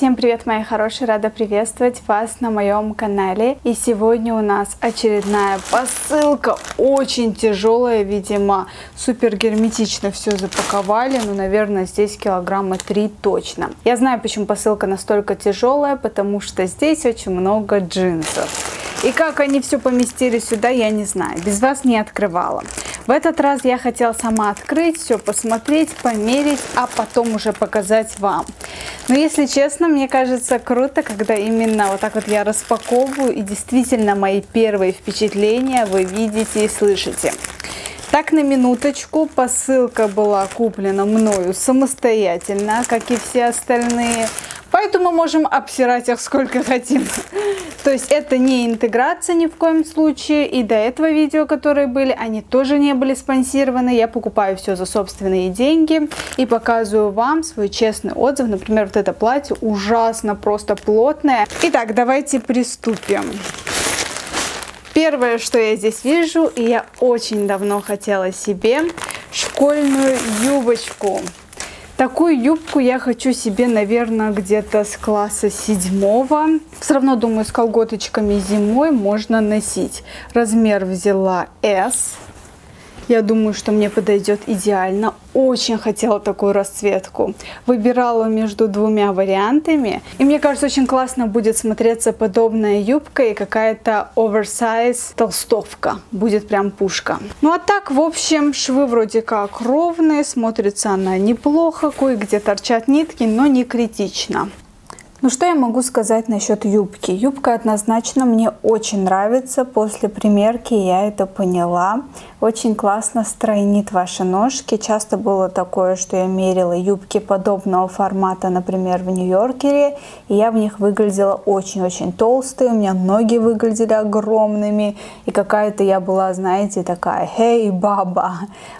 Всем привет, мои хорошие! Рада приветствовать вас на моем канале. И сегодня у нас очередная посылка. Очень тяжелая, видимо. Супер герметично все запаковали. Ну, наверное, здесь килограмма 3 точно. Я знаю, почему посылка настолько тяжелая. Потому что здесь очень много джинсов. И как они все поместили сюда, я не знаю. Без вас не открывала. В этот раз я хотела сама открыть, все посмотреть, померить, а потом уже показать вам. Но если честно, мне кажется круто, когда именно вот так вот я распаковываю. И действительно мои первые впечатления вы видите и слышите. Так, на минуточку, посылка была куплена мною самостоятельно, как и все остальные. Поэтому мы можем обсирать их сколько хотим. То есть это не интеграция ни в коем случае. И до этого видео, которые были, они тоже не были спонсированы. Я покупаю все за собственные деньги и показываю вам свой честный отзыв. Например, вот это платье ужасно просто плотное. Итак, давайте приступим. Первое, что я здесь вижу, и я очень давно хотела себе школьную юбочку. Такую юбку я хочу себе, наверное, где-то с класса 7-го. Все равно, думаю, с колготочками зимой можно носить. Размер взяла S. Я думаю, что мне подойдет идеально. Очень хотела такую расцветку. Выбирала между двумя вариантами. И мне кажется, очень классно будет смотреться подобная юбка и какая-то оверсайз толстовка. Будет прям пушка. Ну а так, в общем, швы вроде как ровные. Смотрится она неплохо. Кое-где торчат нитки, но не критично. Ну что я могу сказать насчет юбки? Юбка однозначно мне очень нравится. После примерки я это поняла. Очень классно стройнит ваши ножки. Часто было такое, что я мерила юбки подобного формата, например, в Нью-Йоркере. И я в них выглядела очень-очень толстой. У меня ноги выглядели огромными. И какая-то я была, знаете, такая, «Хей, баба!».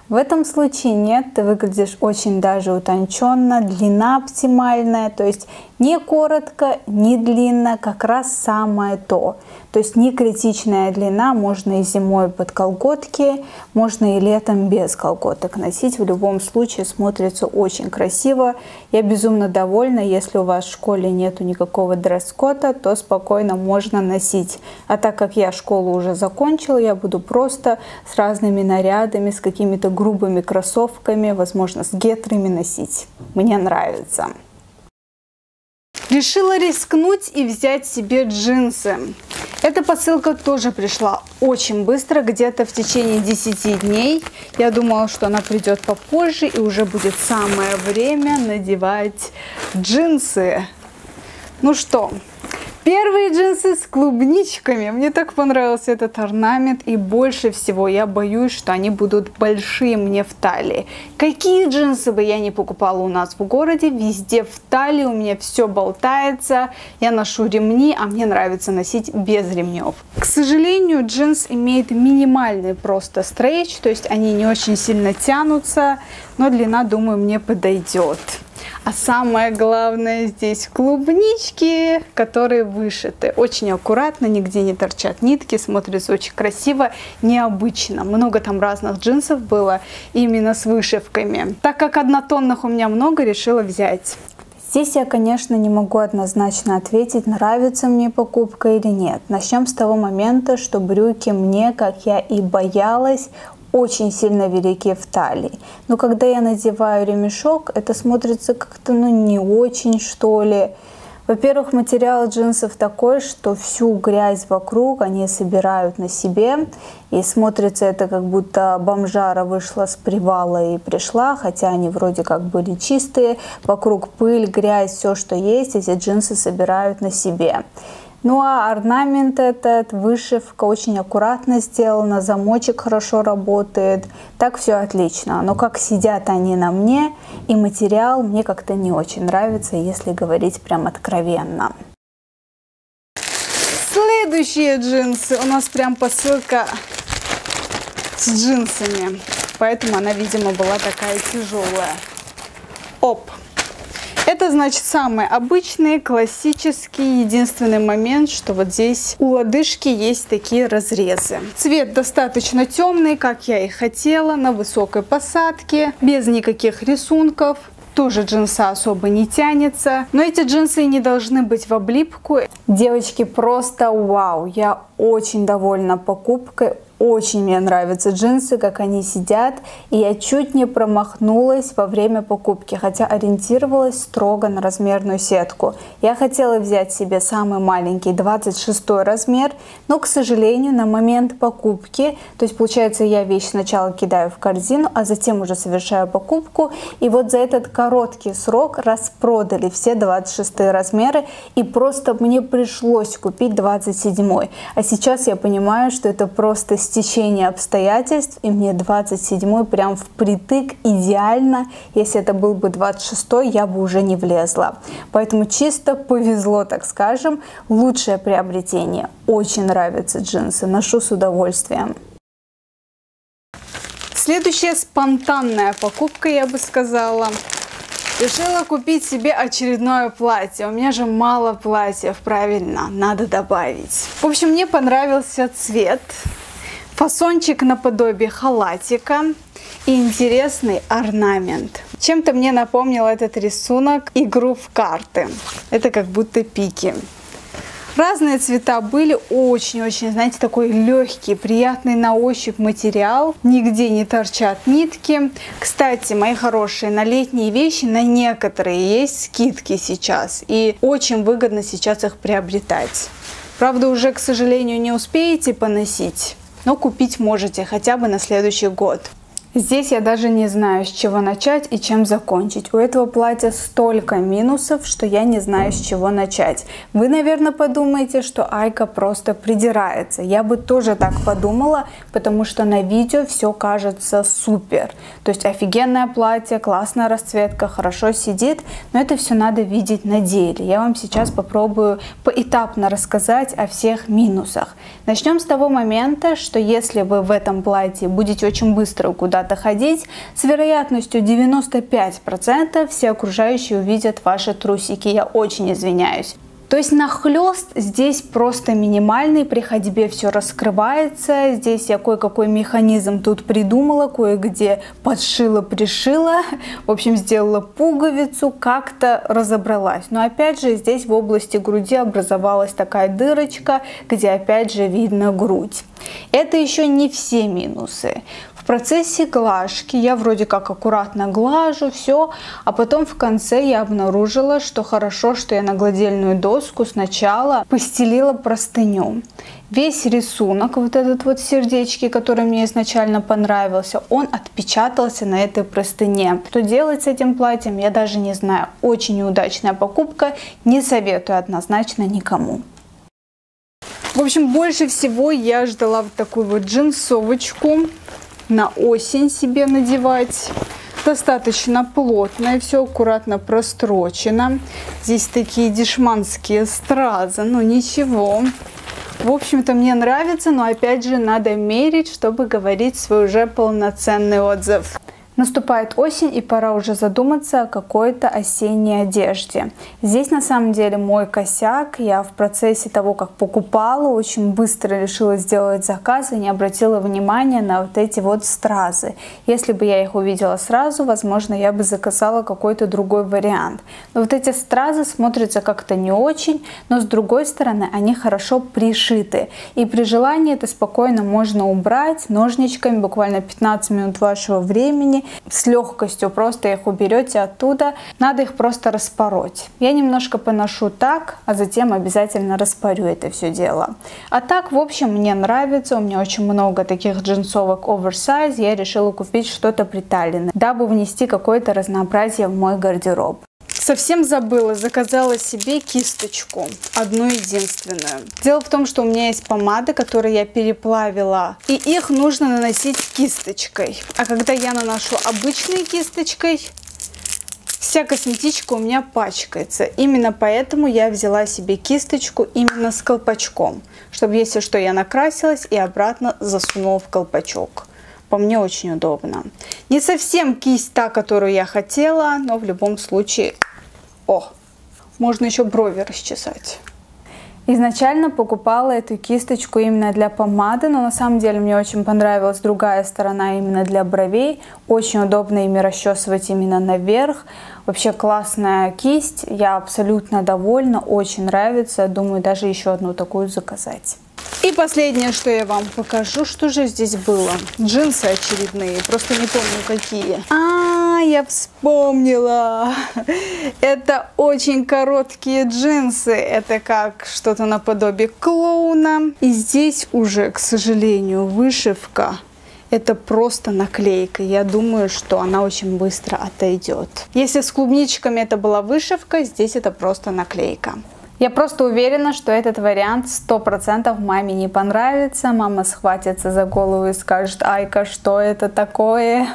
В этом случае нет, ты выглядишь очень даже утонченно. Длина оптимальная, то есть не коротко, не длинно, как раз самое то. То есть не критичная длина, можно и зимой под колготки, можно и летом без колготок носить. В любом случае смотрится очень красиво. Я безумно довольна, если у вас в школе нету никакого дресс-кода, то спокойно можно носить. А так как я школу уже закончила, я буду просто с разными нарядами, с какими-то грубыми кроссовками, возможно, с гетрами носить. Мне нравится. Решила рискнуть и взять себе джинсы. Эта посылка тоже пришла очень быстро, где-то в течение 10 дней. Я думала, что она придет попозже и уже будет самое время надевать джинсы. Ну что, первые джинсы с клубничками. Мне так понравился этот орнамент, и больше всего я боюсь, что они будут большие мне в талии. Какие джинсы бы я не покупала у нас в городе, везде в талии у меня все болтается. Я ношу ремни, а мне нравится носить без ремнев. К сожалению, джинс имеет минимальный просто стрейч, то есть они не очень сильно тянутся, но длина, думаю, мне подойдет. А самое главное, здесь клубнички, которые вышиты. Очень аккуратно, нигде не торчат нитки, смотрится очень красиво, необычно. Много там разных джинсов было именно с вышивками. Так как однотонных у меня много, решила взять. Здесь я, конечно, не могу однозначно ответить, нравится мне покупка или нет. Начнем с того момента, что брюки мне, как я и боялась, очень сильно велики в талии. Но когда я надеваю ремешок, это смотрится как-то, ну, не очень, что ли. Во-первых, материал джинсов такой, что всю грязь вокруг они собирают на себе. И смотрится это, как будто бомжара вышла с привала и пришла, хотя они вроде как были чистые. Вокруг пыль, грязь, все, что есть, эти джинсы собирают на себе. Ну а орнамент этот, вышивка очень аккуратно сделана, замочек хорошо работает, так все отлично. Но как сидят они на мне, и материал мне как-то не очень нравится, если говорить прям откровенно. Следующие джинсы. У нас прям посылка с джинсами, поэтому она, видимо, была такая тяжелая. Оп! Это, значит, самые обычные, классические. Единственный момент, что вот здесь у лодыжки есть такие разрезы. Цвет достаточно темный, как я и хотела, на высокой посадке, без никаких рисунков. тоже джинса особо не тянется. Но эти джинсы не должны быть в облипку. Девочки, просто вау! Я очень довольна покупкой. Очень мне нравятся джинсы, как они сидят. И я чуть не промахнулась во время покупки, хотя ориентировалась строго на размерную сетку. Я хотела взять себе самый маленький 26 размер, но, к сожалению, на момент покупки, то есть, получается, я вещь сначала кидаю в корзину, а затем уже совершаю покупку. И вот за этот короткий срок распродали все 26 размеры, и просто мне пришлось купить 27. А сейчас я понимаю, что это просто стечение обстоятельств, и мне 27 прям впритык идеально. Если это был бы 26, я бы уже не влезла. Поэтому чисто повезло, так скажем. Лучшее приобретение. Очень нравятся джинсы, ношу с удовольствием. Следующая спонтанная покупка, я бы сказала. Решила купить себе очередное платье. У меня же мало платьев, правильно, надо добавить. В общем, мне понравился цвет. Фасончик наподобие халатика и интересный орнамент. Чем-то мне напомнил этот рисунок игру в карты. Это как будто пики. Разные цвета были, очень-очень, знаете, такой легкий, приятный на ощупь материал. Нигде не торчат нитки. Кстати, мои хорошие, на летние вещи, на некоторые есть скидки сейчас. И очень выгодно сейчас их приобретать. Правда, уже, к сожалению, не успеете поносить, но купить можете хотя бы на следующий год. Здесь я даже не знаю, с чего начать и чем закончить. У этого платья столько минусов, что я не знаю, с чего начать. Вы, наверное, подумаете, что Айка просто придирается. Я бы тоже так подумала, потому что на видео все кажется супер. То есть офигенное платье, классная расцветка, хорошо сидит, но это все надо видеть на деле. Я вам сейчас попробую поэтапно рассказать о всех минусах. Начнем с того момента, что если вы в этом платье будете очень быстро куда-то ходить, с вероятностью 95% все окружающие увидят ваши трусики. Я очень извиняюсь. То есть нахлёст здесь просто минимальный, при ходьбе все раскрывается. Здесь я кое-какой механизм тут придумала, кое-где подшила-пришила, в общем, сделала пуговицу, как-то разобралась. Но опять же, здесь в области груди образовалась такая дырочка, где опять же видно грудь. Это еще не все минусы. В процессе глажки я вроде как аккуратно глажу все, а потом в конце я обнаружила, что хорошо, что я на гладильную доску сначала постелила простыню. Весь рисунок, вот этот вот сердечки, который мне изначально понравился, он отпечатался на этой простыне. Что делать с этим платьем, я даже не знаю. Очень неудачная покупка, не советую однозначно никому. В общем, больше всего я ждала вот такую вот джинсовочку. На осень себе надевать. Достаточно плотное, все аккуратно прострочено. Здесь такие дешманские стразы, но ничего. В общем-то, мне нравится, но опять же надо мерить, чтобы говорить свой уже полноценный отзыв. Наступает осень, и пора уже задуматься о какой-то осенней одежде. Здесь на самом деле мой косяк. Я в процессе того, как покупала, очень быстро решила сделать заказ и не обратила внимания на вот эти вот стразы. Если бы я их увидела сразу, возможно, я бы заказала какой-то другой вариант. Но вот эти стразы смотрятся как-то не очень, но с другой стороны они хорошо пришиты. И при желании это спокойно можно убрать ножничками, буквально 15 минут вашего времени. С легкостью просто их уберете оттуда. Надо их просто распороть. Я немножко поношу так, а затем обязательно распарю это все дело. А так, в общем, мне нравится. У меня очень много таких джинсовок оверсайз. Я решила купить что-то приталенное, дабы внести какое-то разнообразие в мой гардероб. Совсем забыла, заказала себе кисточку, одну единственную. Дело в том, что у меня есть помады, которые я переплавила, и их нужно наносить кисточкой. А когда я наношу обычной кисточкой, вся косметичка у меня пачкается. Именно поэтому я взяла себе кисточку именно с колпачком, чтобы, если что, я накрасилась и обратно засунула в колпачок. По мне очень удобно. Не совсем кисть та, которую я хотела, но в любом случае... О, можно еще брови расчесать. Изначально покупала эту кисточку именно для помады, но на самом деле мне очень понравилась другая сторона именно для бровей. Очень удобно ими расчесывать именно наверх. Вообще классная кисть, я абсолютно довольна, очень нравится. Думаю, даже еще одну такую заказать. И последнее, что я вам покажу, что же здесь было. Джинсы очередные, просто не помню какие. Я вспомнила. Это очень короткие джинсы. Это как что-то наподобие клоуна. И здесь уже, к сожалению, вышивка. Это просто наклейка. Я думаю, что она очень быстро отойдет. Если с клубничками это была вышивка, здесь это просто наклейка. Я просто уверена, что этот вариант 100% маме не понравится. Мама схватится за голову и скажет: «Айка, что это такое?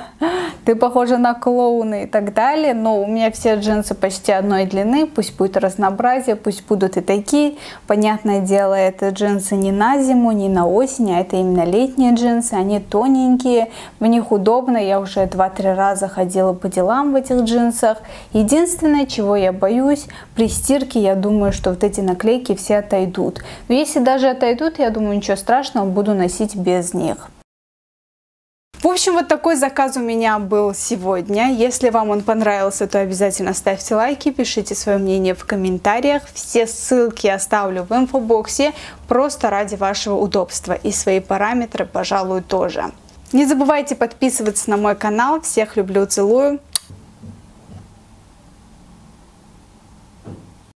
Ты похожа на клоуна» и так далее. Но у меня все джинсы почти одной длины. Пусть будет разнообразие, пусть будут и такие. Понятное дело, это джинсы не на зиму, не на осень, а это именно летние джинсы. Они тоненькие, в них удобно. Я уже 2-3 раза ходила по делам в этих джинсах. Единственное, чего я боюсь, при стирке, я думаю, что вот эти наклейки все отойдут. Но если даже отойдут, я думаю, ничего страшного, буду носить без них. В общем, вот такой заказ у меня был сегодня. Если вам он понравился, то обязательно ставьте лайки, пишите свое мнение в комментариях. Все ссылки оставлю в инфобоксе, просто ради вашего удобства. И свои параметры, пожалуй, тоже. Не забывайте подписываться на мой канал. Всех люблю, целую.